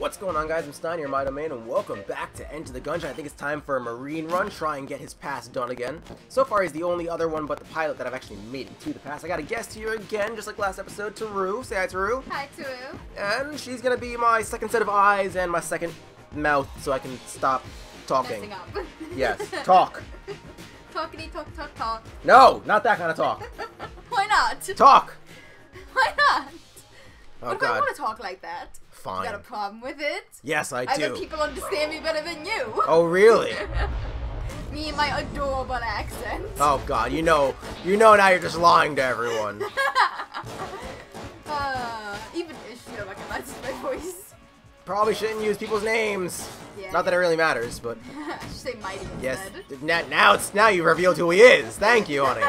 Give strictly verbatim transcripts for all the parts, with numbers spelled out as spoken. What's going on, guys? I'm Stein, your My Domain, and welcome back to Enter the Gungeon. I think it's time for a Marine run, try and get his pass done again. So far, he's the only other one but the pilot that I've actually made it to the pass. I got a guest here again, just like last episode, Taru. Say hi, Taru. Hi, Taru. And she's gonna be my second set of eyes and my second mouth, so I can stop talking. Messing up. Yes, talk. Talkity talk talk talk. No, not that kind of talk. Why not? Talk. Why not? Oh, what if God. I want to talk like that? Fine. You got a problem with it? Yes, I do. I bet people understand me better than you. Oh, really? Me and my adorable accent. Oh, God. You know, you know now you're just lying to everyone. uh, even Ishida recognizes my voice. Probably shouldn't use people's names. Yeah. Not that it really matters, but... I should say Mighty instead. Yes. Now, now, it's, now you've revealed who he is. Thank you, honey.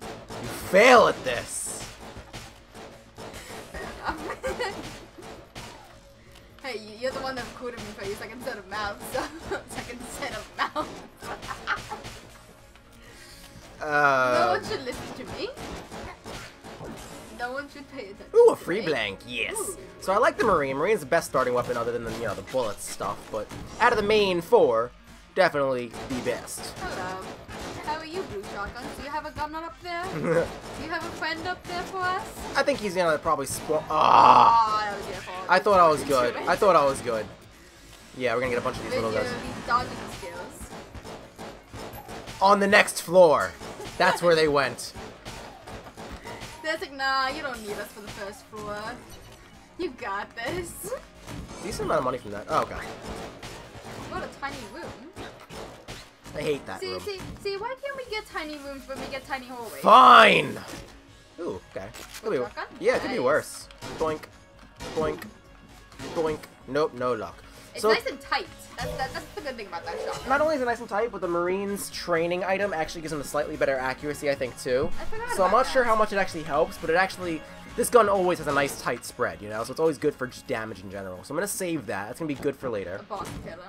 You fail at this. Hey, you're the one that recorded me for your second set of mouths, so second set of mouths. uh, no one should listen to me. No one should pay attention. Ooh, a free blank, yes. Ooh. So I like the Marine. Marine's the best starting weapon other than the, you know, the bullets stuff, but out of the main four, definitely the best. Hello. How are you, Blue Shotgun? Do you have a gunman up there? Do you have a friend up there for us? I think he's gonna probably spawn. Ah! Oh, that was your fault. I thought I was good. I thought I was good. Yeah, we're gonna get a bunch of these With little guys. These dodging skills. On the next floor. That's where they went. They're like, nah, you don't need us for the first floor. You got this. Decent amount of money from that. Oh, okay. What a tiny room. I hate that see, room. See, see, why can't we get tiny rooms when we get tiny hallways? Fine! Ooh, okay. Could be, yeah, nice. It could be worse. Boink. Boink. Boink. Nope, no luck. It's so, nice and tight. That's, that, that's the good thing about that shotgun. Not only is it nice and tight, but the Marine's training item actually gives them a slightly better accuracy, I think, too. I forgot so about I'm not that. sure how much it actually helps, but it actually... This gun always has a nice tight spread, you know? So it's always good for just damage in general. So I'm going to save that. That's going to be good for later. A boss killer.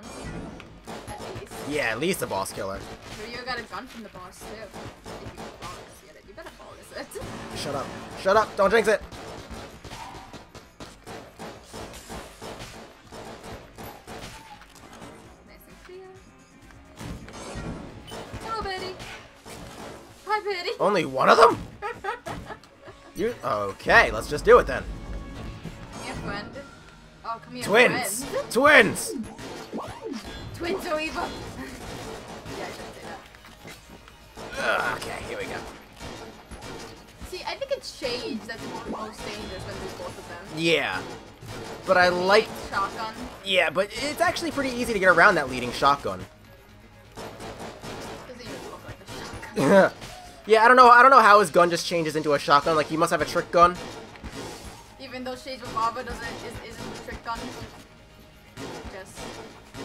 Yeah, at least a boss killer. So you got a gun from the boss too. If you bonus get it, you better bonus it. Shut up. Shut up. Don't jinx it. Nice and clear. Hello, Betty. Hi, Betty. Only one of them? You okay, let's just do it then. Come here, friend. Oh, come here, Twins! Friend. Twins! Twins are evil! Yeah, I should say that. Uh, okay, here we go. See, I think it's Shades that's most dangerous when there's both of them. Yeah. But I like... Shotgun. Yeah, but it's actually pretty easy to get around that leading shotgun. Doesn't even look like a shotgun. Yeah, I don't know. I don't know how his gun just changes into a shotgun. Like he must have a trick gun. Even though Shades of Baba doesn't is, isn't a trick gun. Just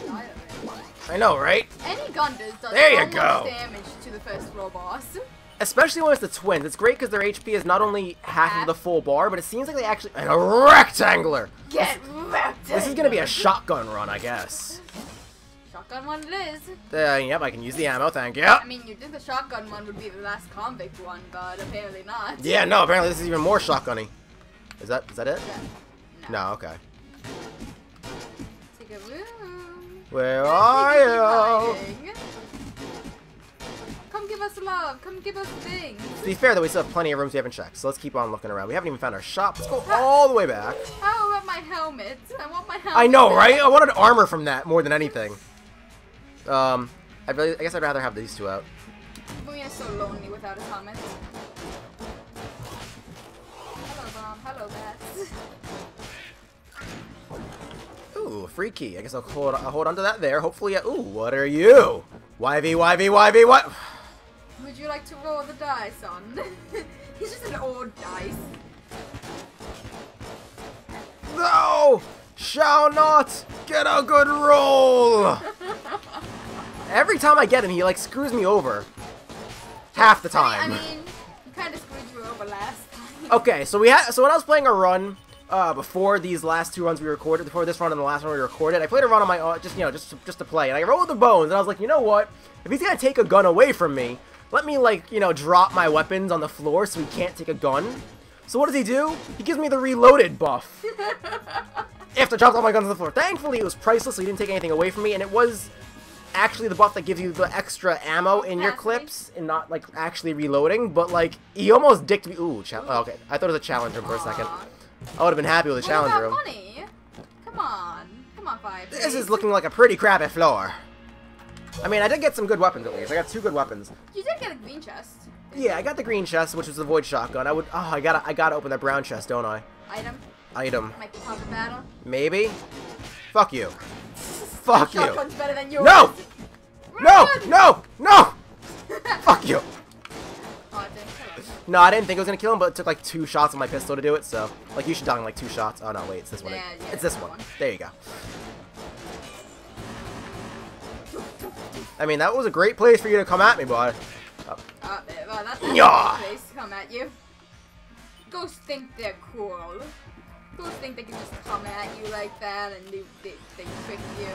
died of it. I know, right? Any gun does does there so you go. much damage to the first floor boss. Especially when it's the twins. It's great because their H P is not only half, half of the full bar, but it seems like they actually and a rectangler. Get wrecked. This is gonna be a shotgun run, I guess. Shotgun one it is. Uh, yep, I can use the ammo, thank you. I mean, you'd think the shotgun one would be the last convict one, but apparently not. Yeah, no, apparently this is even more shotgunny. Is that is that it? Yeah. No. no, okay. Take a room. Where Let's are you? Come give us love. Come give us things. To be fair, though, we still have plenty of rooms we haven't checked, so let's keep on looking around. We haven't even found our shop. Let's go all the way back. How about my helmet? I want my helmet. I know, right? I wanted armor from that more than anything. Um, I, really, I guess I'd rather have these two out. We are so lonely without a helmet. Hello, Bomb. Hello, Bats. Ooh, free key. I guess I'll hold, I'll hold on to that there. Hopefully, I, ooh, what are you? Y V, Y V, Y V, what? Would you like to roll the dice on? He's just an old dice. No! Shall not get a good roll! Every time I get him, he like screws me over. Half the time. I mean, I mean he kind of screwed you over last time. Okay, so we had so when I was playing a run uh, before these last two runs we recorded, before this run and the last one we recorded, I played a run on my own, just you know, just just to play, and I rolled the bones, and I was like, you know what? If he's gonna take a gun away from me, let me like you know drop my weapons on the floor so he can't take a gun. So what does he do? He gives me the reloaded buff. after I dropped all my guns on the floor. Thankfully, it was priceless, so he didn't take anything away from me, and it was actually the buff that gives you the extra ammo in your clips and not, like, actually reloading, but, like, he almost dicked me. Ooh, oh, okay. I thought it was a challenge room for a second. I would have been happy with a challenge room. What about money? Come on. Come on, Five. This is looking like a pretty crappy floor. I mean, I did get some good weapons, at least. I got two good weapons. You did get a green chest. Yeah, I got the green chest, which was the void shotgun. I would... Oh, I gotta, I gotta open that brown chest, don't I? Item. Item. Might be top of battle. Maybe. Fuck you. Fuck you. Shotgun's better than yours. No! No! No! No! Fuck you. Oh, no, I didn't think it was gonna kill him, but it took like two shots of my pistol to do it, so... Like, you should die in like two shots. Oh, no, wait, it's this one. Yeah, yeah, it's this one. one. There you go. I mean, that was a great place for you to come at me, boy. Oh. Uh, well, that's a yeah. great place to come at you. Ghosts think they're cool. Ghosts think they can just come at you like that and they, they, they trick you.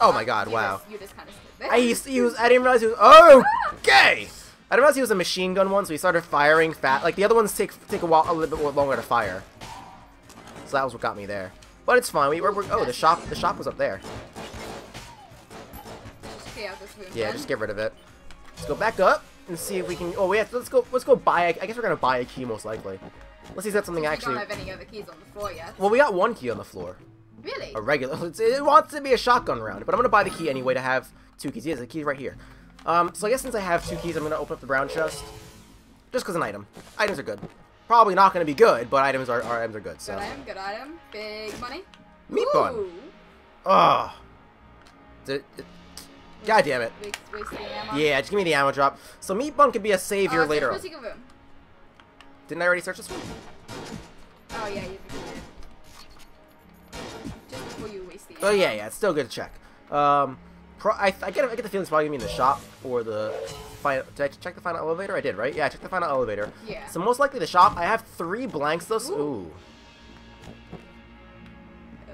Oh um, my god, you wow. Just, you just kind of stood there. I used to use, I didn't realize he was, oh, okay! I didn't realize he was a machine gun one, so he started firing fat. Like, the other ones take take a while, a little bit longer to fire. So that was what got me there. But it's fine, we were, we're oh, the shop, the shop was up there. Yeah, just get rid of it. Let's go back up and see if we can. Oh, yeah. Let's go. Let's go buy. A, I guess we're gonna buy a key most likely. Let's see if that's something we actually. We don't have any other keys on the floor yet. Well, we got one key on the floor. Really? A regular. It's, it wants to be a shotgun round, but I'm gonna buy the key anyway to have two keys. Yeah, there's a key right here. Um, so I guess since I have two keys, I'm gonna open up the brown chest. Just cause an item. Items are good. Probably not gonna be good, but items are, are items are good. So. Good item. Good item. Big money. Meat Ooh. bun. Ugh. Did. It, God damn it. Yeah, just give me the ammo drop. So Meat Bun could be a savior uh, later on. Didn't I already search this one? Oh, yeah, you did. Just before you waste the ammo. Oh, yeah, yeah, it's still good to check. Um, pro I, I, get, I get the feeling it's probably going to be in the shop or the final... Did I check the final elevator? I did, right? Yeah, I checked the final elevator. Yeah. So most likely the shop. I have three blanks, though. Ooh. Ooh. Oh,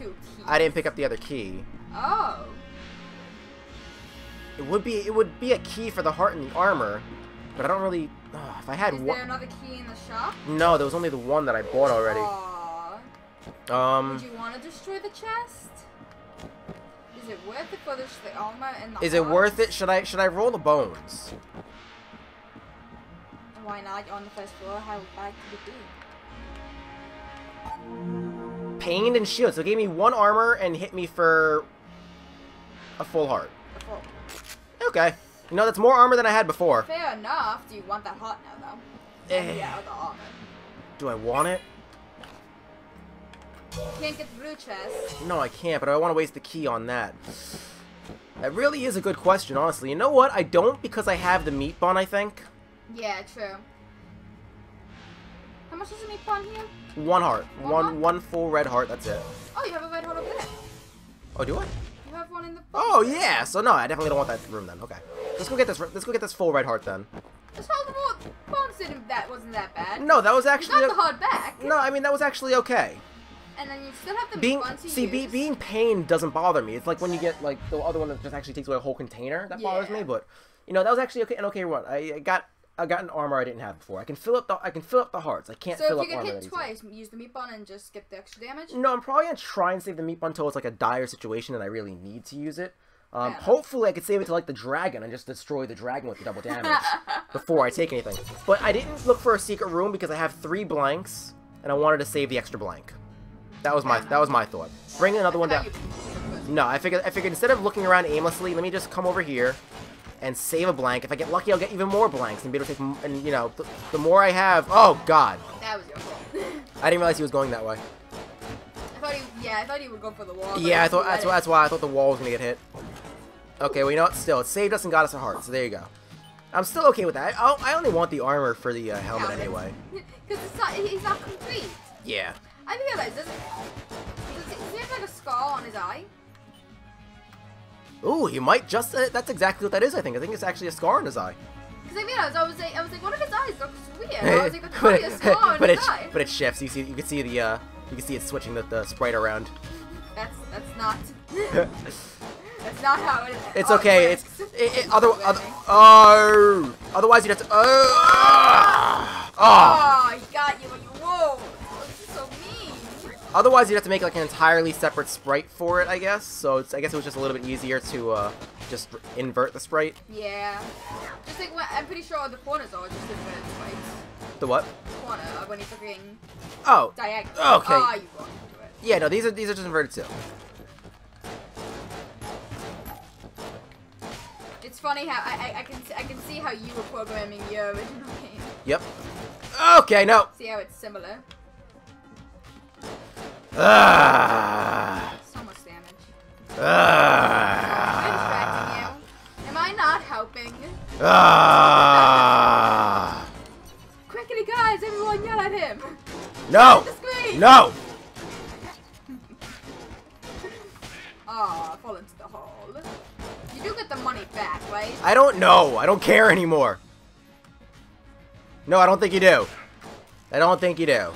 two keys. I didn't pick up the other key. Oh. It would be it would be a key for the heart and the armor, but I don't really. Oh, if I had one. Is there another key in the shop? No, there was only the one that I bought already. Aww. Um. Would you want to destroy the chest? Is it worth it for the, the armor and the? Is arms? it worth it? Should I should I roll the bones? Why not? You're on the first floor, how bad could it be? Pained and shield. So it gave me one armor and hit me for a full heart. A full. Okay. You know, that's more armor than I had before. Fair enough. Do you want that heart now, though? Eh. Yeah, the armor. Do I want it? Can't get the blue chest. No, I can't, but I want to waste the key on that. That really is a good question, honestly. You know what? I don't because I have the meat bun, I think. Yeah, true. How much is the meat bun here? One heart. One, one, heart? one full red heart, that's it. Oh, you have a red heart over there. Oh, do I? Have one in the oh yeah, so no, I definitely don't want that room then. Okay, let's go get this. Let's go get this full red heart then. Just hold the bones didn't. That wasn't that bad. No, that was actually. You got a, the heart back. No, I mean that was actually okay. And then you still have the being. To see, use. Be, being pain doesn't bother me. It's like when you get like the other one that just actually takes away a whole container that yeah. bothers me. But you know that was actually okay. An okay one. I, I got. I got an armor I didn't have before. I can fill up the I can fill up the hearts. I can't so fill up armor. So if you get hit twice, easy. use the meat bun and just get the extra damage. No, I'm probably gonna try and save the meat bun until it's like a dire situation and I really need to use it. Um, yeah. Hopefully, I could save it to like the dragon and just destroy the dragon with the double damage before I take anything. But I didn't look for a secret room because I have three blanks and I wanted to save the extra blank. That was my that was my thought. Bring another one down. No, I figured I figured instead of looking around aimlessly, let me just come over here. And save a blank. If I get lucky, I'll get even more blanks and be able to take. M and you know, th the more I have. Oh God. That was your fault. I didn't realize he was going that way. I thought he. Yeah, I thought he would go for the wall. Yeah, I thought that's why. That's why I thought the wall was gonna get hit. Okay, well you know what? Still, it saved us and got us a heart. So there you go. I'm still okay with that. I, I only want the armor for the uh, helmet yeah, anyway. Because it's not. He's not complete. Yeah. I realize does it, does he have like a scar on his eye? Ooh, he might just... Uh, that's exactly what that is, I think. I think it's actually a scar on his eye. Because I realized, I was like, I was like, one of his eyes looks weird. I was like, that's probably a scar on but his it, eye. But it shifts. You see, you can see the, uh, you can see it switching the, the sprite around. That's, that's not... that's not how it is. It's oh, okay. It it's... It, it, other, other, oh! Otherwise, you'd have to... Oh! Oh! Oh, he got you. Whoa! This is so mean. Otherwise, you'd have to make like an entirely separate sprite for it, I guess. So it's, I guess it was just a little bit easier to uh, just invert the sprite. Yeah. Just like when, I'm pretty sure the corners are just inverted sprites. The what? Corner when you're fucking. Oh. Diagonal. Oh, okay. Ah, oh, you got into it. Yeah. No, these are these are just inverted too. It's funny how I, I I can I can see how you were programming your original game. Yep. Okay. No. See how it's similar. Ah. So much damage. Ah. I'm distracting you. Am I not helping? Ah. Quickly, guys! Everyone, yell at him! No! No! Ah, oh, fall into the hole. You do get the money back, right? I don't know. I don't care anymore. No, I don't think you do. I don't think you do.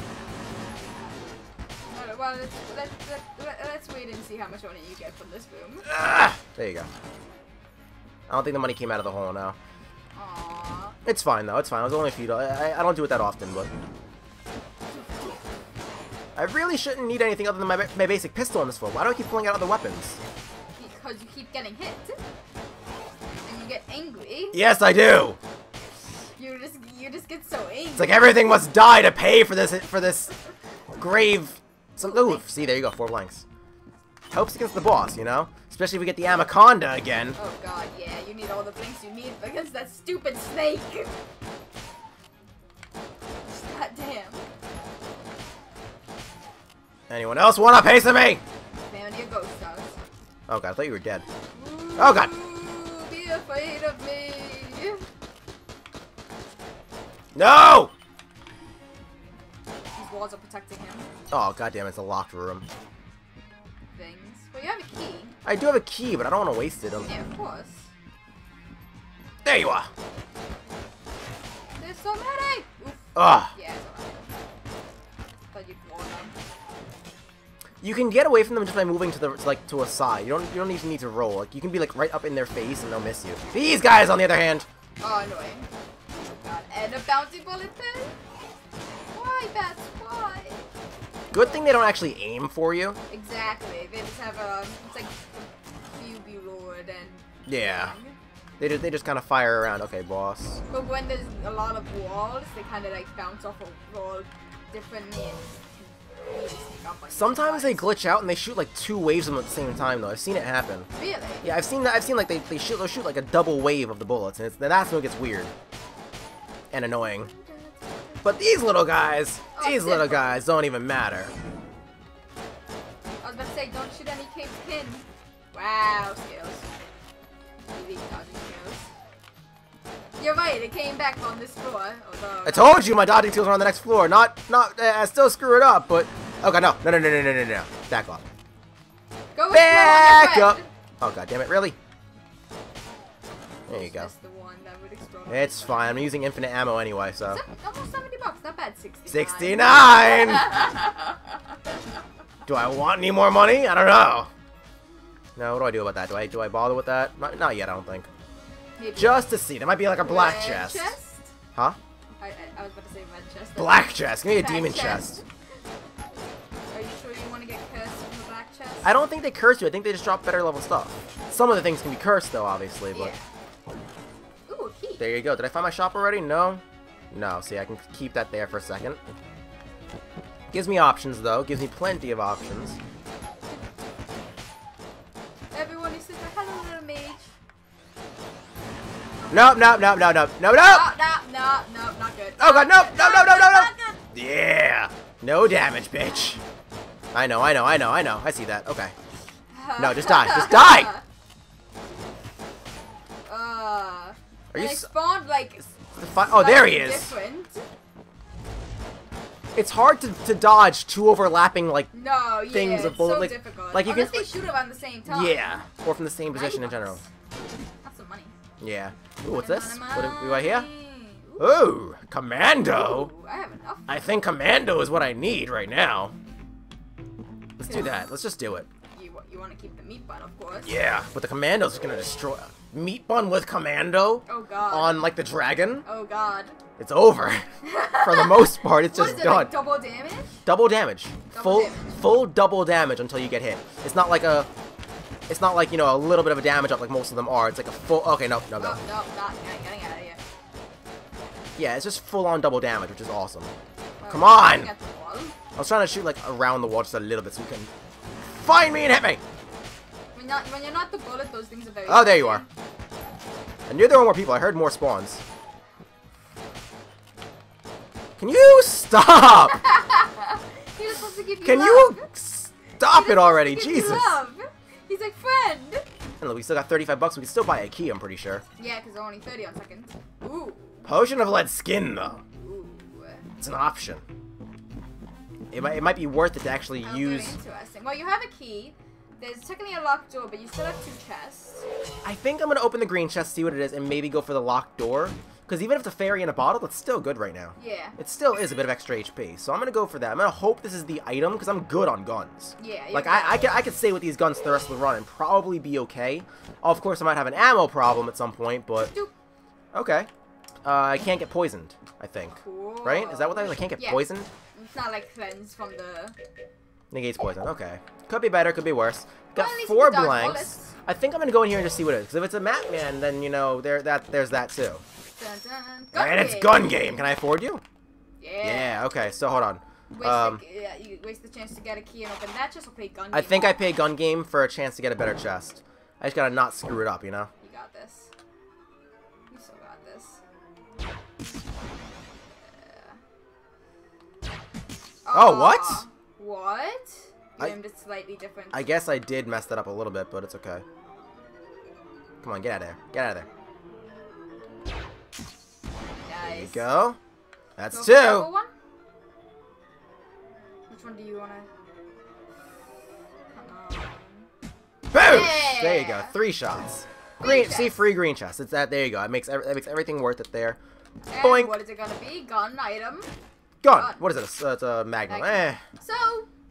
Well, let's, let's, let's, let's wait and see how much money you get from this boom. Ah, there you go. I don't think the money came out of the hole now. Aww. It's fine, though. It's fine. It was only a few dollars. I, I don't do it that often, but... I really shouldn't need anything other than my, my basic pistol on this floor. Why do I keep pulling out other weapons? Because you keep getting hit. And you get angry. Yes, I do! You just, you just get so angry. It's like everything must die to pay for this, for this grave... So, ooh, see, there you go, four blanks. Helps against the boss, you know? Especially if we get the Amaconda again. Oh god, yeah, you need all the blanks you need against that stupid snake! God damn. Anyone else want a piece of me? Man, you're ghost dogs. Oh god, I thought you were dead. Ooh, oh god! Be afraid of me! No! Walls are protecting him. Oh goddamn! It's a locked room. Things. Well, you have a key. I do have a key, but I don't want to waste it. I'm... Yeah, of course. There you are. There's so many. Ah. Yeah. Thought you'd blow them. You can get away from them just by moving to the to like to a side. You don't you don't even need to roll. Like you can be like right up in their face and they'll miss you. These guys, on the other hand. Oh, annoying. Oh god. And a bouncy bullet thing. Why, that's why. Good thing they don't actually aim for you. Exactly. They just have a... It's like Q B Lord and... Yeah. Thing. They just, they just kind of fire around. Okay, boss. But when there's a lot of walls, they kind of like bounce off a wall differently. And really stick up like sometimes they glitch out and they shoot like two waves of them at the same time, though. I've seen it happen. Really? Yeah, I've seen that. I've seen like they, they shoot, they'll shoot like a double wave of the bullets. And it's, that's when it gets weird. And annoying. But these little guys, oh, these little guys don't even matter. I was about to say, don't shoot any cape pin. Wow, skills. You're right, it came back on this floor. Although... I told you my dodging skills are on the next floor. Not, not, uh, I still screw it up, but... Oh god, no, no, no, no, no, no, no, no. Back off. Go back up. Oh god damn it, really? There you go. It's fine. I'm using infinite ammo anyway, so. Almost seventy bucks. Not bad. sixty-nine. sixty-nine. Do I want any more money? I don't know. No. What do I do about that? Do I do I bother with that? Not, not yet. I don't think. Maybe. Just to see. There might be like a black red chest. chest. Huh? I, I, I was about to say red chest. Black chest. Give me a demon chest. chest. Are you sure you want to get cursed from the black chest? I don't think they curse you. I think they just drop better level stuff. Some of the things can be cursed though, obviously, but. Yeah. There you go. Did I find my shop already? No. No. See, I can keep that there for a second. Gives me options, though. Gives me plenty of options. Everyone is saying, hello, little mage. Nope, nope, nope, nope, nope, nope, nope. No, no, no, no, not good. Oh, God, nope, no, no, no, no, no. Yeah. No damage, bitch. I know, I know, I know, I know. I see that. Okay. No, just die. Just die! Uh... Are you I spawned like oh there he is. Different. It's hard to, to dodge two overlapping like no, yeah, things of bullet so like, difficult. Like you unless can they shoot around the same time. Yeah, or from the same position in general. That's some money. Yeah. Ooh, what's this? What are, do I hear? Ooh, Ooh Commando. Ooh, I have enough. I think Commando is what I need right now. Let's do that. Let's just do it. You you want to keep the meat bun, of course. Yeah, but the Commando's just gonna destroy. Meat bun with Commando oh, God. on like the Dragun. Oh god. It's over. For the most part, it's what, just is it, done. Like, double damage? double damage. Double full damage. full double damage until you get hit. It's not like a it's not like, you know, a little bit of a damage up like most of them are. It's like a full okay, no, no, no. Oh, no, not getting out of here. Yeah, it's just full on double damage, which is awesome. Oh, come on! I was trying to shoot like around the wall just a little bit so you can find me and hit me! When you're not, when you're not the bullet, those things are very Oh, there you are. I knew there were more people. I heard more spawns. Can you stop? He was supposed to give you Can love. you stop it already? Jesus. Love. He's like, friend. And look, we still got thirty-five bucks. We can still buy a key, I'm pretty sure. Yeah, because they're only thirty on second. Ooh. Potion of lead skin, though. Ooh. It's an option. It might, it might be worth it to actually That'll use. Interesting. Well, you have a key. There's technically a locked door, but you still have two chests. I think I'm going to open the green chest, see what it is, and maybe go for the locked door. Because even if it's a fairy in a bottle, it's still good right now. Yeah. It still is a bit of extra H P. So I'm going to go for that. I'm going to hope this is the item, because I'm good on guns. Yeah. Like, I, I, could, I could stay with these guns the rest of the run and probably be okay. Of course, I might have an ammo problem at some point, but... Okay. Uh, I can't get poisoned, I think. Cool. Right? Is that what that is? I can't get yeah. poisoned? It's not like cleanse from the... Negates poison. Okay. Could be better. Could be worse. Got well, four blanks. I think I'm gonna go in here and just see what it is. Because if it's a map man, then you know there that there's that too. Dun, dun. Gun and game. It's gun game. Can I afford you? Yeah. Yeah. Okay. So hold on. Waste um, the, uh, you waste the chance to get a key and open that chest. Or pay gun game. I think I pay gun game for a chance to get a better chest. I just gotta not screw it up, you know. You got this. You still got this. Uh... Oh, oh what? What? You aimed it slightly different. I guess I did mess that up a little bit, but it's okay. Come on, get out of there. Get out of there. Nice. There you go. That's two. One? Which one do you want to... Come on. Boom! Yeah. There you go. Three shots. Green, green see, free green chest. It's that. There you go. It makes, every, it makes everything worth it there. And boink. What is it going to be? Gun item. Gun. gun. What is it? Uh, it's a magnum. Eh. So,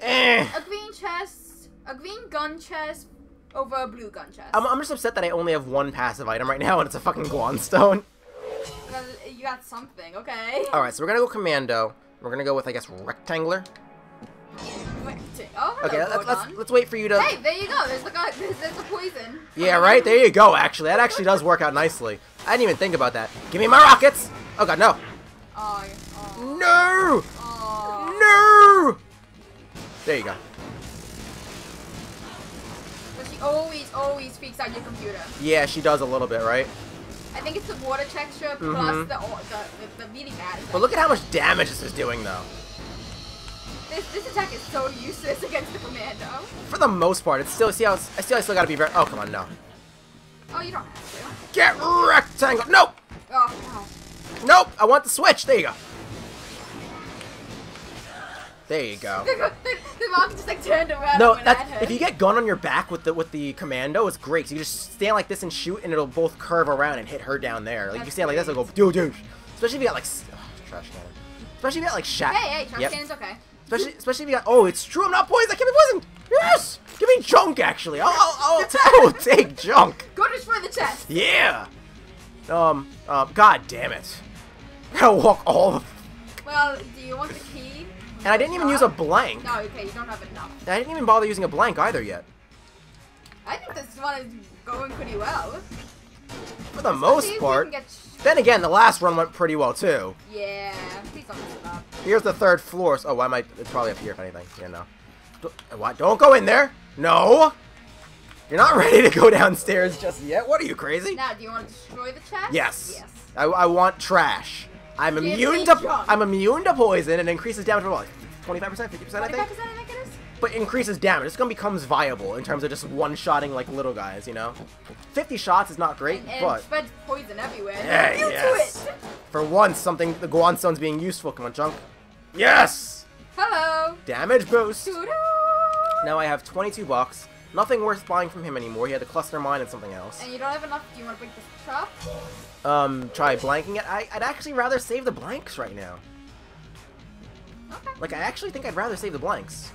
eh. a green chest, a green gun chest over a blue gun chest. I'm, I'm just upset that I only have one passive item right now, and it's a fucking Guan Stone. Well, you got something, okay? All right, so we're gonna go Commando. We're gonna go with, I guess, Rectangler. Oh, okay, let's, let's let's wait for you to. Hey, there you go. There's the gun. There's, there's the poison. Yeah, right. There you go. Actually, that actually does work out nicely. I didn't even think about that. Give me my rockets. Oh God, no. Oh. No! Aww. No! There you go. But she always, always speaks on your computer. Yeah, she does a little bit, right? I think it's the water texture plus mm-hmm. the, the, the, the meaty mat. But look at how much damage this is doing, though. This, this attack is so useless against the Commando. For the most part, it's still, see how, it's, I still, I still gotta be very, oh, come on, no. Oh, you don't have to. Get rectangle, nope! Oh, no. Nope, I want the switch, there you go. There you go. The, the, the mom just like turned around. No, that's, if you get gun on your back with the with the Commando, it's great. So you just stand like this and shoot, and it'll both curve around and hit her down there. Like that's you stand great. like this, it'll go doo doo. Especially if you got like oh, trash can. Especially if you got like shot. Hey, hey, trash yep. can's okay. Especially, especially if you got. Oh, it's true. I'm not poisoned. I can't be poisoned. Yes, give me junk. Actually, I'll I'll, I'll, I'll take junk. Go destroy the chest. Yeah. Um. Um. God damn it. I gotta walk all the. Well, do you want the key? And I didn't even use a blank. No, okay, you don't have enough. I didn't even bother using a blank either yet. I think this one is going pretty well. For the most part. Then again, the last run went pretty well too. Yeah, please don't mess it up. Here's the third floor. So, oh, why am I? It's probably up here if anything. Yeah, no. Don't, what? Don't go in there. No. You're not ready to go downstairs just yet. What are you, crazy? Now, do you want to destroy the chest? Yes. Yes. I, I want trash. I'm immune to junk. I'm immune to poison and increases damage for what? twenty-five percent, fifty percent, I think. I think it is. But increases damage. It's gonna becomes viable in terms of just one-shotting like little guys, you know. fifty shots is not great, and, and but spreads poison everywhere. Hey, yes. To it. For once, something the Guan Stone's being useful. Come on, junk. Yes. Hello. Damage boost. Now I have twenty-two bucks. Nothing worth buying from him anymore. He had a cluster mine and something else. And you don't have enough. Do you want to break this trap? Um, try blanking it. I, I'd actually rather save the blanks right now. Okay. Like, I actually think I'd rather save the blanks.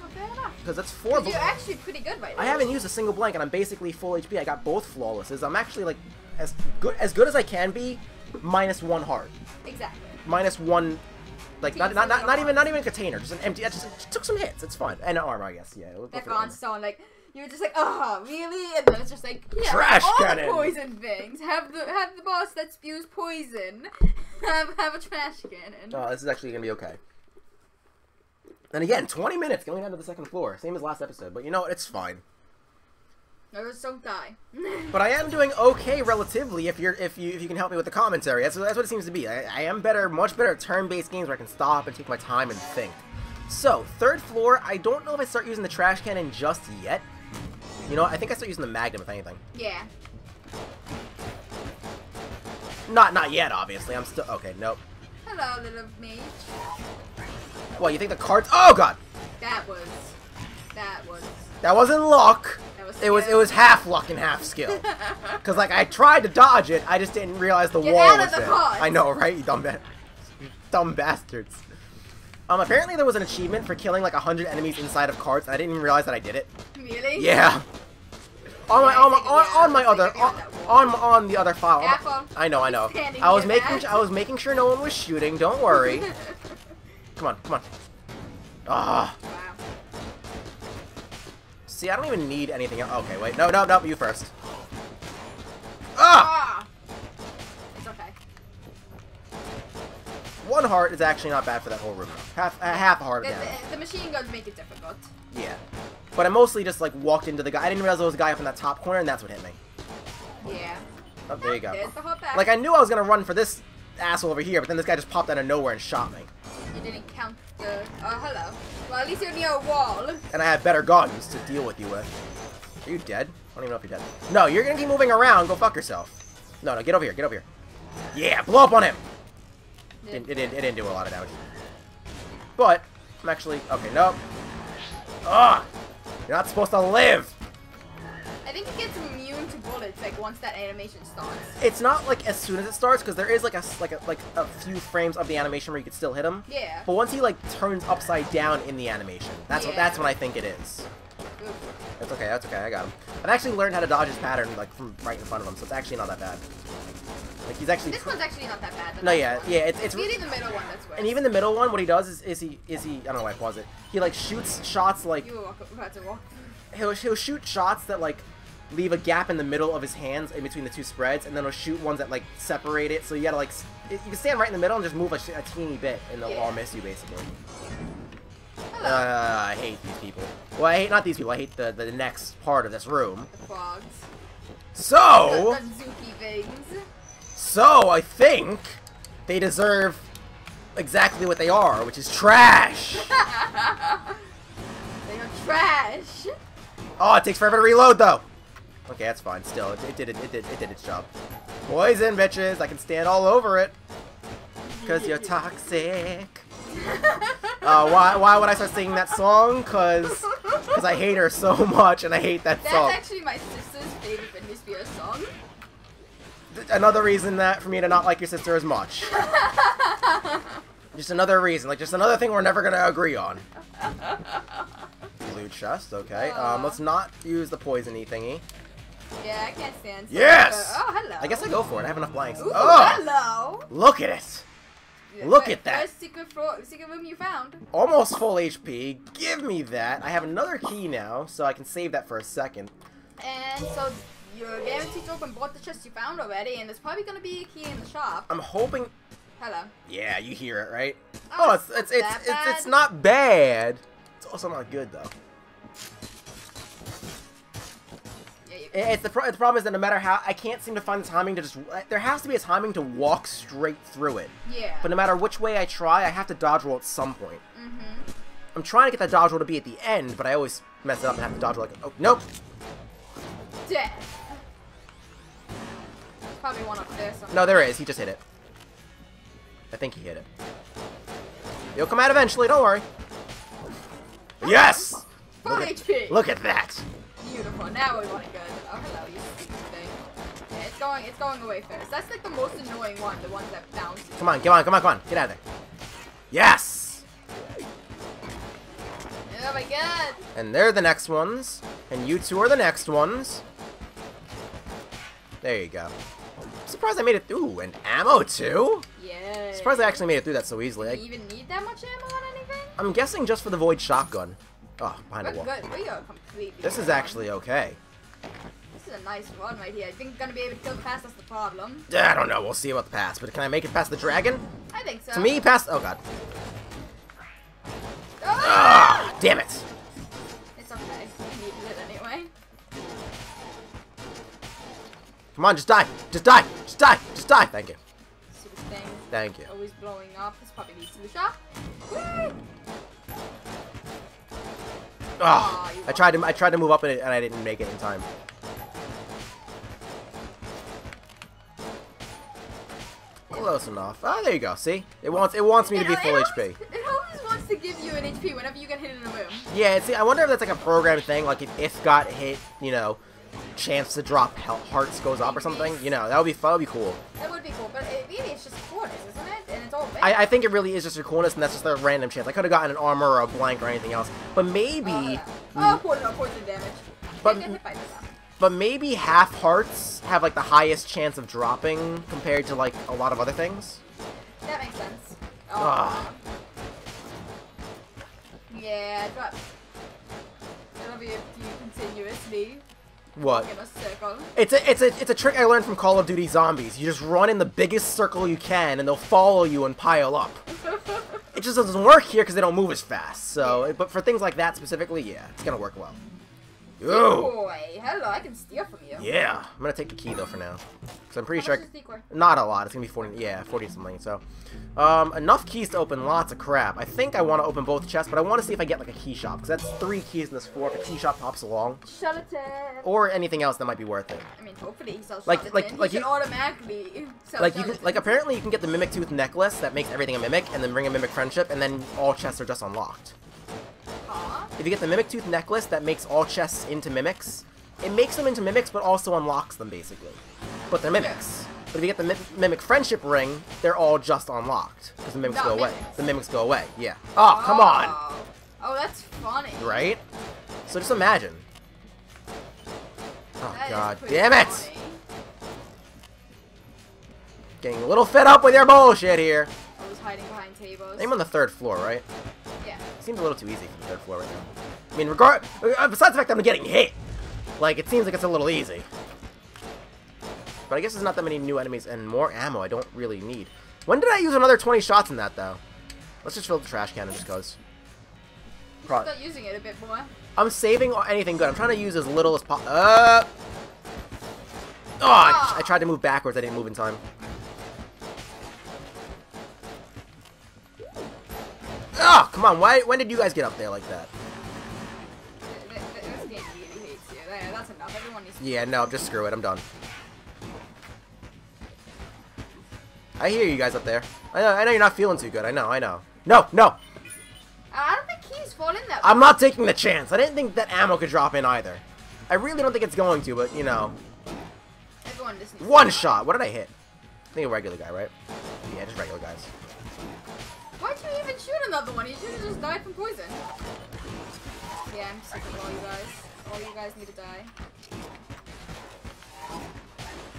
Well, fair enough. Because that's four blanks. You're actually pretty good right now. I haven't used a single blank, and I'm basically full H P. I got both flawlesses. I'm actually, like, as good as good as I can be, minus one heart. Exactly. Minus one Like not not, not not even not even a container, just an empty. That just, just took some hits. It's fine. And an armor, I guess. Yeah. We'll that Guan Stone, like you were just like, oh really? And then it's just like, yeah, trash all cannon. The poison things. Have the have the boss that spews poison. have have a trash cannon. Oh, this is actually gonna be okay. And again, twenty minutes going down to the second floor, same as last episode. But you know what? It's fine. I just don't die. But I am doing okay relatively. If you're, if you, if you can help me with the commentary, that's that's what it seems to be. I, I am better, much better at turn-based games where I can stop and take my time and think. So third floor, I don't know if I start using the trash cannon just yet. You know, I think I start using the magnum if anything. Yeah. Not, not yet. Obviously, I'm still okay. Nope. Hello, little mage. Well, you think the cards? Oh god. That was. That was. That wasn't luck. It was it was half luck and half skill, cause like I tried to dodge it, I just didn't realize the Get wall out was of the there. Pod. I know, right? You dumb ba you dumb bastards. Um, apparently there was an achievement for killing like a hundred enemies inside of carts. And I didn't even realize that I did it. Really? Yeah. On my on my on, on my other on on, on the other file. My, I know, I know. I was making I was making sure no one was shooting. Don't worry. Come on, come on. Ah. Wow. See, I don't even need anything else. Okay, wait. No, no, no. You first. Ah! It's okay. One heart is actually not bad for that whole room. Half, uh, half a heart. The, the, the machine guns make it difficult. Yeah. But I mostly just, like, walked into the guy. I didn't realize there was a guy up in that top corner, and that's what hit me. Yeah. Oh, there you go. There's the whole back. Like, I knew I was going to run for this asshole over here, but then this guy just popped out of nowhere and shot me. You didn't count the... Oh, uh, hello. Well, at least you're near a wall. And I have better guns to deal with you with. Are you dead? I don't even know if you're dead. No, you're gonna keep moving around. Go fuck yourself. No, no, get over here. Get over here. Yeah, blow up on him. It, it, it, it didn't do a lot of damage. But, I'm actually... Okay, no. Ugh! You're not supposed to live! I think it gets immune to bullets, like, once that animation starts. It's not, like, as soon as it starts, because there is, like a, like, a, like, a few frames of the animation where you could still hit him. Yeah. But once he, like, turns upside down in the animation, that's, yeah. what, that's when I think it is. Oof. That's okay, that's okay, I got him. I've actually learned how to dodge his pattern, like, from right in front of him, so it's actually not that bad. Like, he's actually... This one's actually not that bad. No, yeah, one. yeah, it's... it's really the middle one that's worse. And even the middle one, what he does is, is he, is he... I don't know why I paused it. He, like, shoots shots, like... You were about to walk. He'll, he'll shoot shots that, like... leave a gap in the middle of his hands in between the two spreads, and then he'll shoot ones that like separate it. So you gotta like, you can stand right in the middle and just move a, sh a teeny bit, and they'll yeah. all miss you basically. Hello. Uh, I hate these people. Well, I hate not these people. I hate the the next part of this room. The frogs. So. The, the zooky things. So I think they deserve exactly what they are, which is trash. They are trash. Oh, it takes forever to reload though. Okay, that's fine. Still, it, it did it, it did it did its job. Poison, bitches! I can stand all over it. Cause you're toxic. uh, why why would I start singing that song? Cause cause I hate her so much, and I hate that that's song. That's actually my sister's favorite Britney Spears song. Another reason that for me to not like your sister as much. Just another reason, like just another thing we're never gonna agree on. Blue chest, okay. Um, let's not use the poisony thingy. Yeah, I can't stand. Yes! Go, oh, hello. I guess I go for it. I have enough blanks. Ooh, oh, hello! Look at it! Yeah, Look at that! First secret, floor, secret room you found. Almost full H P. Give me that. I have another key now, so I can save that for a second. And so you're guaranteed to open both the chests you found already, and there's probably going to be a key in the shop. I'm hoping... Hello. Yeah, you hear it, right? Oh, oh it's, it's, it's, it's, it's, it's not bad. It's also not good, though. It's the, pro the problem is that no matter how, I can't seem to find the timing to just, there has to be a timing to walk straight through it. Yeah. But no matter which way I try, I have to dodge roll at some point. Mm-hmm. I'm trying to get that dodge roll to be at the end, but I always mess it up and have to dodge roll like, oh, nope. Death. There's probably one up there somewhere. No, there is. He just hit it. I think he hit it. You'll come out eventually, don't worry. Oh, yes! Full H P! Look at that! Beautiful. Now we want to go. Oh, hello, you stupid thing. Yeah, it's going, it's going away first. That's like the most annoying one, the ones that bounce. Come on, come on, come on, come on. Get out of there. Yes! Oh my god. And they're the next ones. And you two are the next ones. There you go. I'm surprised I made it through. And ammo too? Yeah. Surprised I actually made it through that so easily. Do you even need that? that much ammo on anything? I'm guessing just for the void shotgun. Oh, behind a wall. Good. We are completely this is actually okay. This is a nice run right here. I think I'm gonna be able to kill past. That's the problem. Yeah, I don't know. We'll see about the pass. But can I make it past the dragon? I think so. To me, past. Oh god. Ah! Oh, damn it. It's okay. I needed it anyway. Come on, just die. Just die. Just die. Just die. Thank you. Stupid thing. Thank you. Always blowing up. This probably needs to be shot. Oh, I tried to I tried to move up in it and I didn't make it in time. Close enough. Oh, there you go. See, it wants it wants me to be full H P. It always wants to give you an H P whenever you get hit in a room. Yeah. See, I wonder if that's like a program thing. Like if if got hit, you know, chance to drop hearts goes up or something. You know, that would be that would be cool. That would be cool, but it, really it's just corners, isn't it? And it's all bad. I, I think it really is just your corners, and that's just a random chance. I could have gotten an armor or a blank or anything else, but maybe. Oh, yeah. Oh, poison, poison damage. But. Get hit by this. But maybe half hearts have like the highest chance of dropping compared to like a lot of other things. That makes sense. Oh. Yeah, drop. That'll be if you continuously. What? In a circle. It's a it's a it's a trick I learned from Call of Duty Zombies. You just run in the biggest circle you can, and they'll follow you and pile up. It just doesn't work here because they don't move as fast. So, yeah. But for things like that specifically, yeah, it's gonna work well. Oh boy, hello, I can steal from you. Yeah, I'm gonna take the key though for now, because I'm pretty How sure I, not a lot. It's gonna be forty, yeah, forty something. So, um, enough keys to open lots of crap. I think I want to open both chests, but I want to see if I get like a key shop, because that's three keys in this four. If a key shop pops along, Charlatan. Or anything else that might be worth it. I mean, hopefully he sells like Charlatan. like like he you automatically sell like Charlatan. You can, like apparently you can get the Mimic Tooth Necklace that makes everything a mimic, and then Ring a Mimic Friendship, and then all chests are just unlocked. If you get the Mimic Tooth Necklace that makes all chests into mimics, it makes them into mimics but also unlocks them basically. But they're mimics. But if you get the mi Mimic Friendship Ring, they're all just unlocked. Because the mimics Not go mimics. away. The mimics go away, yeah. Oh, oh, come on! Oh, that's funny. Right? So just imagine. Oh, that god damn it! Funny. Getting a little fed up with your bullshit here. I was hiding behind tables. I'm on the third floor, right? Yeah. Seems a little too easy for the third floor right now. I mean, regard besides the fact that I'm getting hit, like it seems like it's a little easy. But I guess there's not that many new enemies and more ammo I don't really need. When did I use another twenty shots in that though? Let's just fill the trash can and just goes. Probably start using it a bit more. I'm saving anything good. I'm trying to use as little as possible. Uh... Oh, oh. I tried to move backwards. I didn't move in time. Oh, come on, why, when did you guys get up there like that? This game really hates you. That's enough. Everyone needs to yeah, no, just screw it. I'm done. I hear you guys up there. I know, I know you're not feeling too good. I know, I know. No, no! I don't think he's falling that way. I'm not taking the chance. I didn't think that ammo could drop in either. I really don't think it's going to, but, you know. Everyone just needs one shot. What did I hit? I think a regular guy, right? Yeah, just regular guys. Why'd you even shoot another one? You should've just died from poison. Yeah, I'm sick of all you guys. All you guys need to die.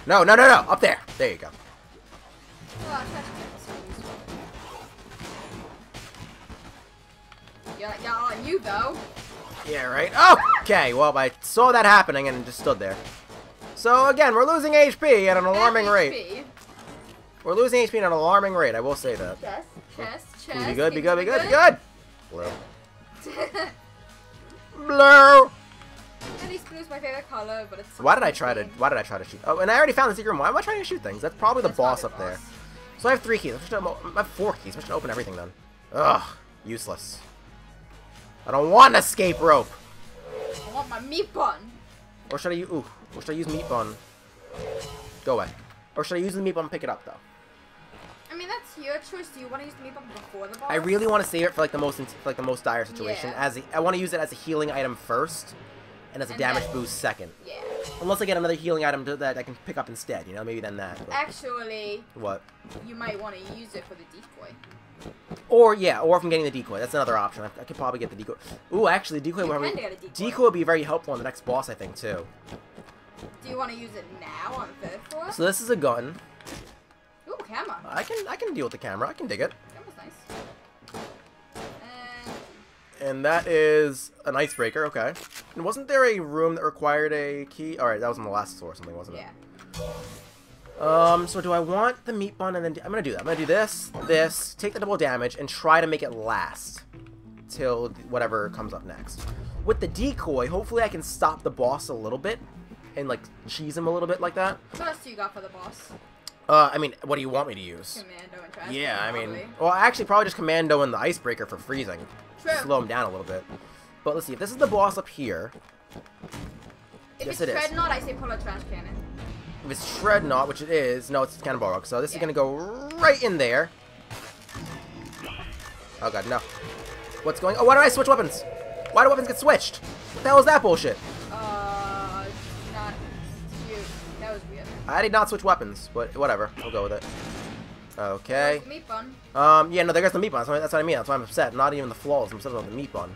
No, no, no, no! Up there! There you go. Oh, yeah, yeah, on you though. Yeah, right? Oh! Okay, well, I saw that happening and just stood there. So, again, we're losing H P at an alarming rate. We're losing H P at an alarming rate, I will say that. Yes. Chest, chest. Be good, be good, be good, be good. Blue. Blue. Blue's my favorite color, but it's. Why did I try to? Why did I try to shoot? Oh, and I already found the secret room. Why am I trying to shoot things? That's probably the boss up there. So I have three keys. I have four keys. I should open everything then. Ugh, useless. I don't want an escape rope. I want my meat bun. Or should I use? Ooh, or should I use meat bun? Go away. Or should I use the meat bun and pick it up though? I mean that's your choice. Do you want to use the meat bomb before the boss? I really want to save it for like the most like the most dire situation. Yeah. As a, I want to use it as a healing item first, and as a and damage then, boost second. Yeah. Unless I get another healing item to, that I can pick up instead, you know, maybe then that. But. Actually. What? You might want to use it for the decoy. Or yeah, or if I'm getting the decoy, that's another option. I, I could probably get the decoy. Ooh, actually, decoy. Would be, decoy. decoy would be very helpful on the next boss, I think too. Do you want to use it now on third floor? So this is a gun. Camera. I can I can deal with the camera. I can dig it. That was nice. and that is an icebreaker, okay. And wasn't there a room that required a key? Alright, that was in the last floor or something, wasn't yeah. it? Yeah. Um, so do I want the meat bun and then... I'm gonna do that. I'm gonna do this, this, take the double damage, and try to make it last till whatever comes up next. With the decoy, hopefully I can stop the boss a little bit and, like, cheese him a little bit like that. What else do you got for the boss? Uh, I mean, what do you want me to use? Commando and trash. Yeah, I mean... Probably. Well, actually, probably just Commando and the Icebreaker for freezing. True. Slow him down a little bit. But let's see, if this is the boss up here... If yes, it's it Shrednought, I say pull a trash cannon. If it's Shrednought, which it is, no, it's Cannonball Rock. So this yeah. is going to go right in there. Oh, God, no. What's going on? Oh, why did I switch weapons? Why do weapons get switched? What the hell is that bullshit? Uh, not you. That was weird. I did not switch weapons, but whatever. We'll go with it. Okay. The meat bun. Um, yeah, no, there goes the meat bun. That's what I mean. That's why I'm upset. Not even the flaws. I'm upset about the meat bun.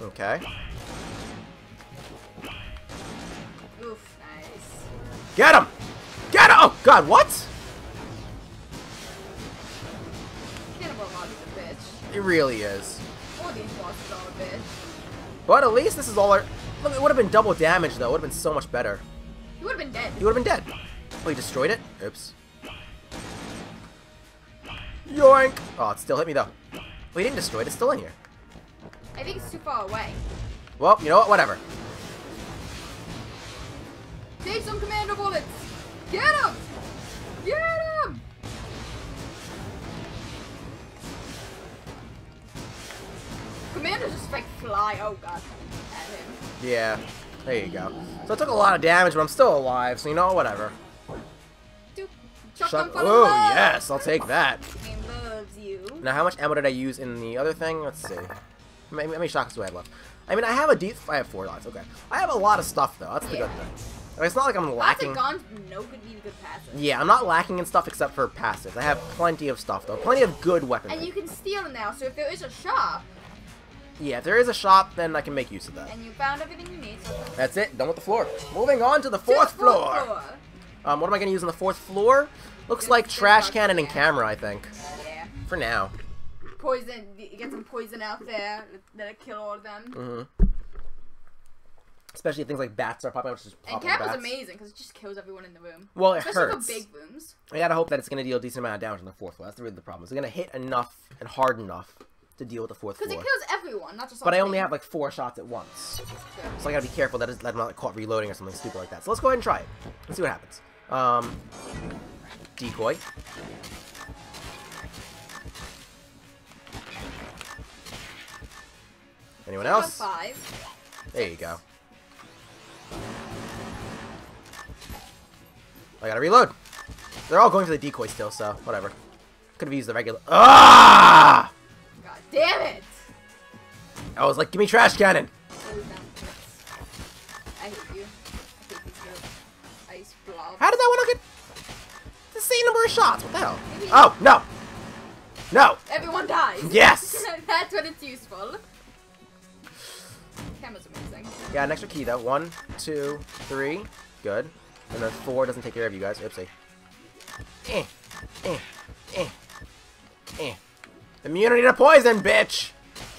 Okay. Oof, nice. Get him! Get him! Oh, God, what? Cannibal Rock is a bitch. It really is. All these bosses are a bitch. But at least this is all our... Look, it would have been double damage, though. It would have been so much better. He would have been dead. He would have been dead. Oh, he destroyed it? Oops. Yoink! Oh, it still hit me, though. Well, he didn't destroy it. It's still in here. I think it's too far away. Well, you know what? Whatever. Save some Commando bullets! Get him! Get him! Commandos just, like, fly. Oh, God. At him. Yeah. There you go. So I took a lot of damage, but I'm still alive, so you know, whatever. Dude, chuck them for the love. Oh, yes, I'll take that. Game loves you. Now, how much ammo did I use in the other thing? Let's see. How many shotguns do I have left? I mean, I have a deep... I have four dots, okay. I have a lot of stuff, though. That's the yeah. good thing. I mean, it's not like I'm lacking... Lots of guns, no good need good passive. Yeah, I'm not lacking in stuff except for passives. I have plenty of stuff, though. Plenty of good weapons. And you can steal now, so if there is a shop... Yeah, if there is a shop, then I can make use of that. And you found everything you need. So that's it. Done with the floor. Moving on to the fourth, to the fourth floor. floor. Um, what am I going to use on the fourth floor? Looks There's like trash cannon and camera, I think. Yeah. For now. Poison. Get some poison out there. That'll kill all of them. Mm-hmm. Especially things like bats are popping out. Just and camera's amazing because it just kills everyone in the room. Well, it Especially hurts. Especially for big rooms. I gotta hope that it's going to deal a decent amount of damage on the fourth floor. That's really the problem. It's going to hit enough and hard enough to deal with the fourth floor. Because it kills everyone, not just all But I only have like four shots at once. Sure. So I gotta be careful that I'm not caught reloading or something stupid like that. So let's go ahead and try it. Let's see what happens. Um, decoy. Anyone else? Five. There you go. I gotta reload. They're all going for the decoy still, so whatever. Could have used the regular. Ah! Damn it! I was like, give me trash cannon! I hate you. I hate these little ice blobs. How did that one look at the same number of shots? What the hell? Maybe. Oh, no! No! Everyone dies! Yes! That's what it's useful. Camera's amazing. Got an extra key though. One, two, three. Good. And then four doesn't take care of you guys. Oopsie. Eh. Eh. Eh. Eh. Immunity to poison, bitch!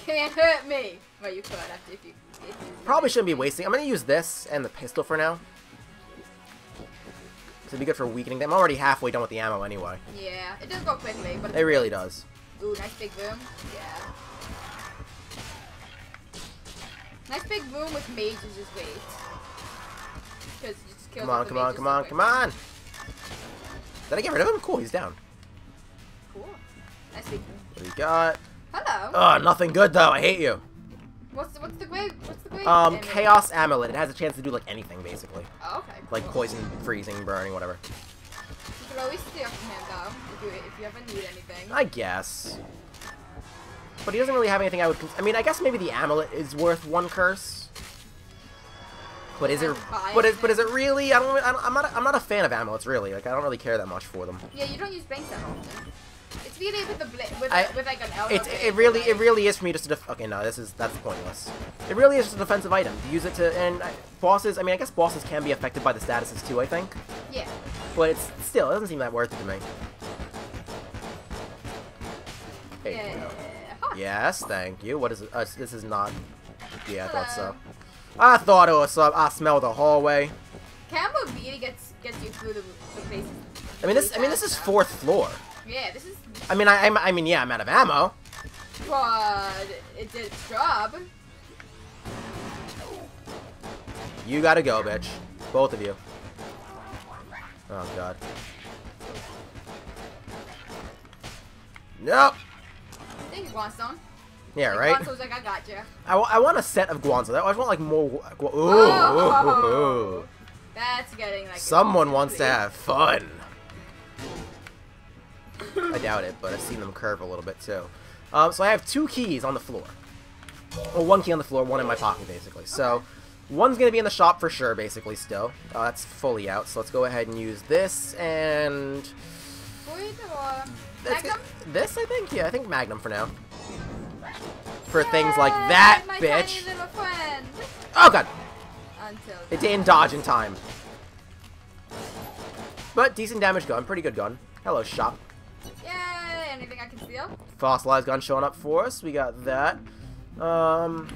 Can't hurt me! Well, you could after if you... If you Probably shouldn't be wasting... I'm gonna use this and the pistol for now. It'd be good for weakening them. I'm already halfway done with the ammo anyway. Yeah, it does go quickly, but... It, it really does. Ooh, nice big boom. Yeah. Nice big boom with mages is great. Because it just kills Come on, come on, come on, come on! Did I get rid of him? Cool, he's down. Cool. Nice big boom. What do you got? Hello. Oh, nothing good though. I hate you. What's the, what's the great? What's the great? Um, damage? Chaos Amulet. It has a chance to do like anything basically. Oh, okay. Cool. Like poison, freezing, burning, whatever. You can always steal from him though, if you if you ever need anything. I guess. But he doesn't really have anything I would. I mean, I guess maybe the amulet is worth one curse. But is it? But is, but is it really? I don't. I don't I'm not. A, I'm not a fan of amulets really. Like I don't really care that much for them. Yeah, you don't use banks that often. It's really with the with, I, with like an elbow. It, it really, it really is for me just to def okay. No, this is that's pointless. It really is just a defensive item. You use it to and I, bosses. I mean, I guess bosses can be affected by the statuses too. I think. Yeah. But it's still it doesn't seem that worth it to me. Hey. Yeah. Yes, thank you. What is it? Uh, this is not... Yeah, I Hello. thought so. I thought it was some... I smelled a hallway. Combo B gets gets you through the, the places. I mean this. I mean this is fourth floor. Yeah, this is. I mean I. I'm, I mean yeah, I'm out of ammo. But it did its job. You gotta go, bitch. Both of you. Oh god. Nope. Thank you, Guan Stone. Yeah, right? Guanzo's like, I got you. I, I want a set of Guanzo. I want like more. Ooh, oh, ooh, ooh. That's getting like. Someone wants to have fun. I doubt it, but I've seen them curve a little bit too. Um, so I have two keys on the floor. Well, one key on the floor, one in my pocket, basically. So okay. One's gonna be in the shop for sure, basically. Still, uh, that's fully out. So let's go ahead and use this and. Magnum? This, I think. Yeah, I think Magnum for now. For Yay, things like that, my bitch. Tiny little friend. Oh god. Until it didn't dodge in time. But decent damage gun, pretty good gun. Hello, shop. Yay! Anything I can steal? Fossilized gun showing up for us. We got that. Um.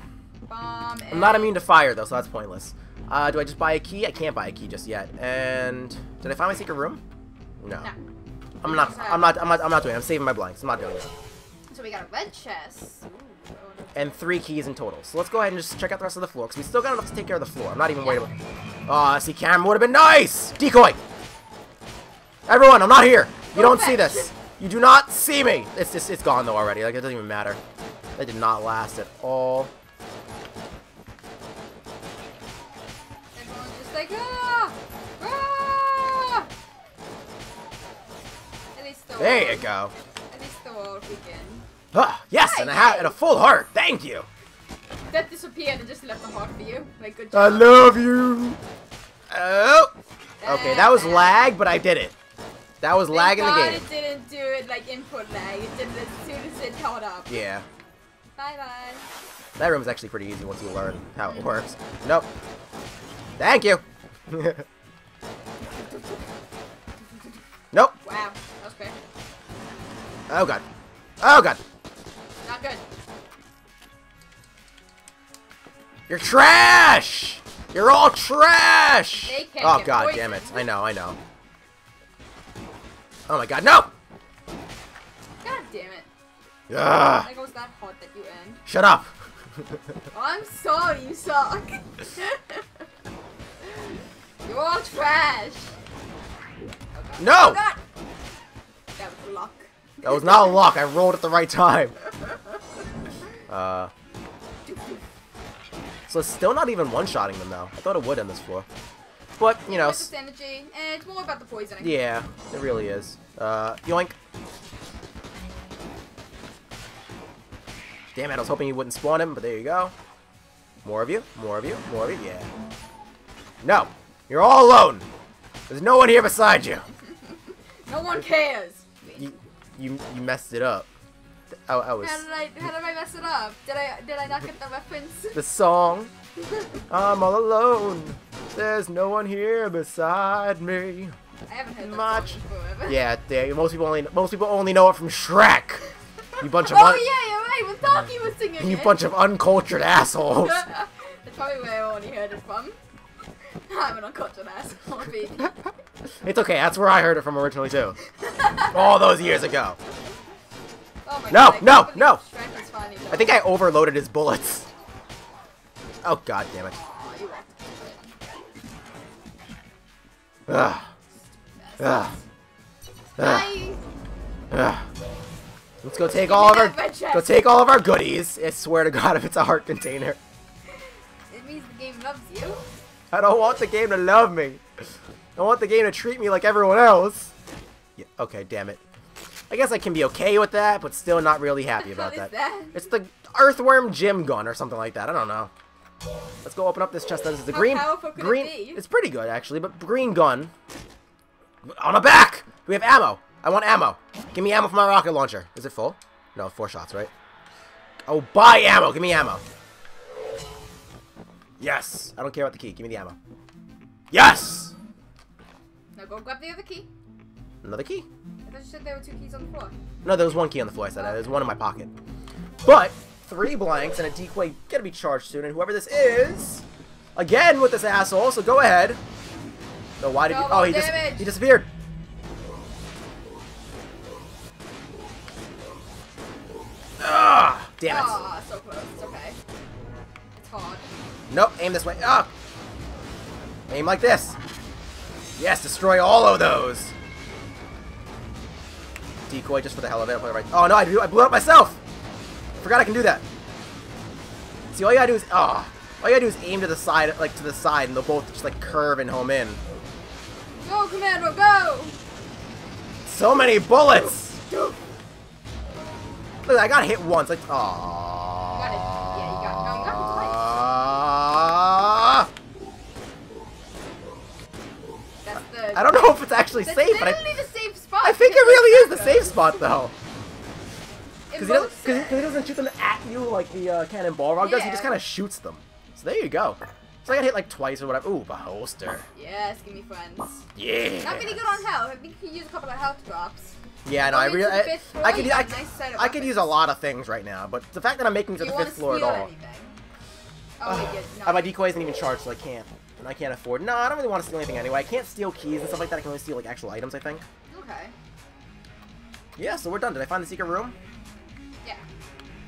Bomb I'm not immune to fire though, so that's pointless. Uh, do I just buy a key? I can't buy a key just yet. And did I find my secret room? No. no. I'm not. I'm not. I'm not. I'm not doing it. I'm saving my blanks. I'm not doing it. So we got a red chest. Ooh. And three keys in total. So let's go ahead and just check out the rest of the floor, because we still got enough to take care of the floor. I'm not even yeah. worried about it. Aw, see, camera would have been nice! Decoy! Everyone, I'm not here! You don't see this. You do not see me! It's just, it's gone though already. Like, it doesn't even matter. That did not last at all. Everyone's just like, ah! Ah! At least the there you go. At least the wall begins. Ah, yes, hi, and I have and a full heart. Thank you. That disappeared and just left a heart for you. Like, good job. I love you. Oh. Okay, that was lag, but I did it. That was Thank lag in the God game. It didn't do it like input lag. It did it as soon as it held up. Yeah. Bye bye. That room is actually pretty easy once you learn how it works. Nope. Thank you. Nope. Wow. That was quick. Oh god. Oh god. Not good. You're trash! You're all trash! They can't oh god, poison. damn it. I know, I know. Oh my god, no! God damn it. Yeah. Like, it was that hot that you end. Shut up! I'm sorry, you suck. You're all trash. Oh no! Oh god. That was luck. That was not luck. I rolled at the right time. Uh. So it's still not even one-shotting them though. I thought it would on this floor, but you know. It's energy, and it's more about the poisoning. Yeah, it really is. Uh, yoink. Damn it! I was hoping you wouldn't spawn him, but there you go. More of you. More of you. More of you. Yeah. No, you're all alone. There's no one here beside you. No one cares. You You, you messed it up. I, I was. How did I? How did I mess it up? Did I? Did I not get the reference? The song. I'm all alone. There's no one here beside me. I haven't heard much. That song before, yeah, yeah. Most people only. Most people only know it from Shrek. You bunch of. Oh yeah, you're right. Well, Donkey was singing. You it. bunch of uncultured assholes. That's probably where I only heard it from. I'm an uncultured asshole, baby. It's okay, that's where I heard it from originally, too. All those years ago. Oh my no, god, no, no! Finally I think I overloaded his bullets. Oh, god damn it. Oh, you Ugh. Ugh. Ugh. Ugh. Let's go take all of our go take all of our goodies. I swear to god if it's a heart container. It means the game loves you. I don't want the game to love me. I want the game to treat me like everyone else. Yeah, okay, damn it. I guess I can be okay with that, but still not really happy about that. that. It's the Earthworm Gym Gun or something like that. I don't know. Let's go open up this chest. This is the How green. Could green. It be? It's pretty good actually, but green gun. On a back. We have ammo. I want ammo. Give me ammo for my rocket launcher. Is it full? No, four shots, right? Oh, buy ammo. Give me ammo. Yes. I don't care about the key. Give me the ammo. Yes. Now go grab the other key. Another key? thought you said there were two keys on the floor. No, there was one key on the floor, I said. Okay. There was one in my pocket. But, three blanks and a decoy gotta be charged soon, and whoever this is, again with this asshole, so go ahead. So why did no you- oh, he, dis he disappeared. Ah, damn it. Ah, so close. It's okay. It's hard. Nope, aim this way. Ah! Aim like this. Yes, destroy all of those. Decoy just for the hell of it. Right. Oh no, I, I blew it up myself. I forgot I can do that. See, all you gotta do is ah, oh, all you gotta do is aim to the side, like to the side, and they'll both just like curve and home in. Go, Commando, go! So many bullets. Look, I got hit once. Like, ah. Got it. Yeah, you got. No, you got it twice. I don't know if it's actually that's safe, but I, the safe spot, I think it really is the safe spot, though. Because he, he, he doesn't shoot them at you like the uh, Cannonball Rock yeah. does, he just kind of shoots them. So there you go. So I got hit like twice or whatever. Ooh, a holster. Yes, give me friends. Yeah. Not really good on health. I think you can use a couple of health drops. Yeah, no, I really. I, I could, I, nice I could use a lot of things right now, but the fact that I'm making it to the fifth floor at all. Oh, wait, yes, no. My decoy isn't even charged, so I can't. And I can't afford. No, I don't really want to steal anything anyway. I can't steal keys and stuff like that. I can only steal like actual items, I think. Okay. Yeah, so we're done. Did I find the secret room? Yeah.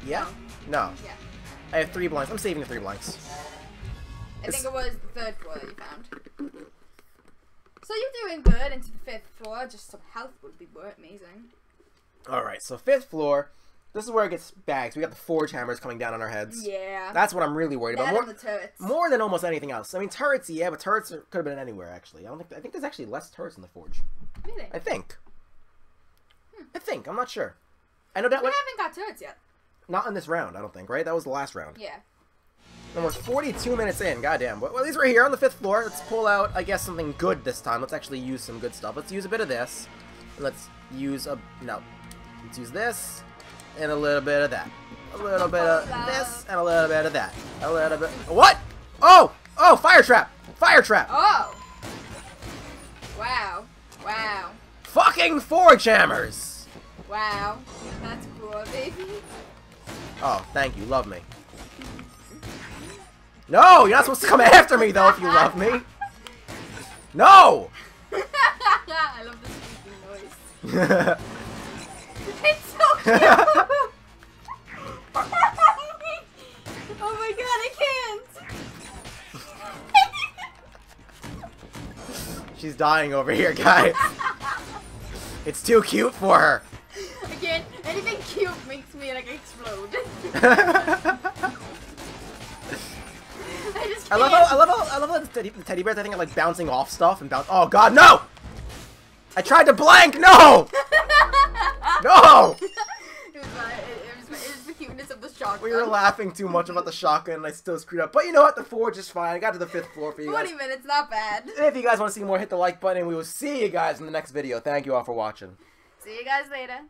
Yeah? No. no. Yeah. I have three blanks. I'm saving the three blanks. I it's... think it was the third floor that you found. So you're doing good into the fifth floor. Just some health would be amazing. Alright, so fifth floor. This is where it gets bags. We got the forge hammers coming down on our heads. Yeah. That's what I'm really worried about. More, the turrets. more than almost anything else. I mean, turrets, yeah, but turrets are, could have been anywhere, actually. I don't think. I think there's actually less turrets in the forge. Really? I think. Hmm. I think. I'm not sure. I know that. We went, haven't got turrets yet. Not in this round, I don't think. Right? That was the last round. Yeah. And we're forty-two minutes in. Goddamn. Well, at least we're here on the fifth floor. Let's pull out, I guess, something good this time. Let's actually use some good stuff. Let's use a bit of this. And let's use a no. Let's use this. And a little bit of that. A little bit of this, and a little bit of that. A little bit. What? Oh! Oh! Fire trap! Fire trap! Oh! Wow. Wow. Fucking forge hammers! Wow. That's cool, baby. Oh, thank you. Love me. No! You're not supposed to come after me, though, if you love me. No! I love the squeaky noise. It's so cute! Oh my god, I can't! She's dying over here, guys. It's too cute for her. Again, anything cute makes me like explode. I just can't. I love how I love how I love how the teddy, the teddy bears. I think are like bouncing off stuff and bounce. Oh god, no! I tried to blank. No! No! it, was, uh, it, was, it was the cuteness of the shotgun. We were laughing too much about the shotgun and I still screwed up. But you know what? The forge is fine. I got to the fifth floor for you guys. twenty minutes, not bad. And if you guys want to see more, hit the like button. We will see you guys in the next video. Thank you all for watching. See you guys later.